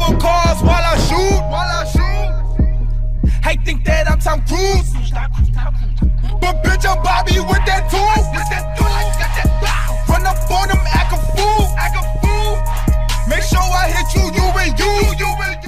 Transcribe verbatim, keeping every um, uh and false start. over cars while I shoot. While I shoot. Hate think that I'm Tom Cruise, but bitch I'm Bobby